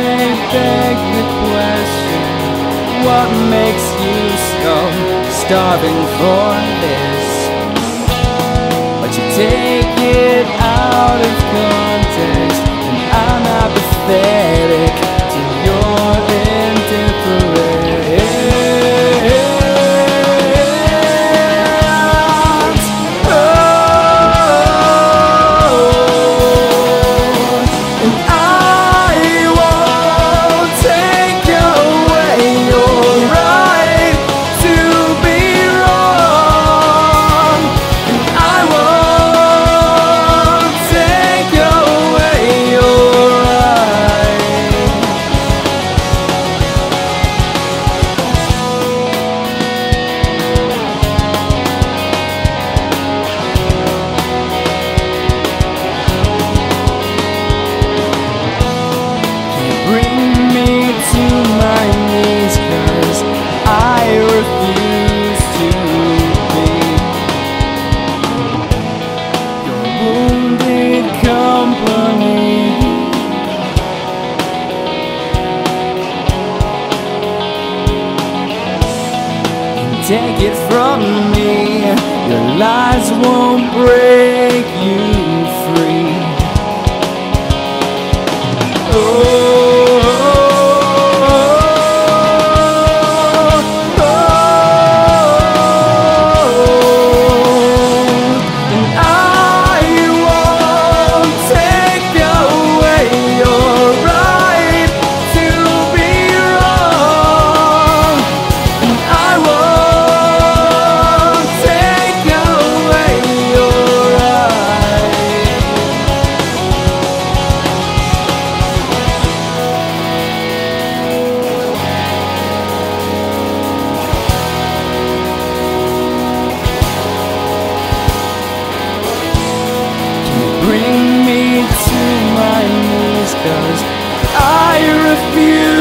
they beg the question, what makes you so starving for this? But you take it out of context, and I'm apathetic to your indifference. Oh, and I won't take away your right to be wrong, and I won't take away your take it from me, your lies won't break you free. Oh, oh, oh, oh, and I won't take away your right to be wrong, and I won't bring me to my knees, 'cause I refuse.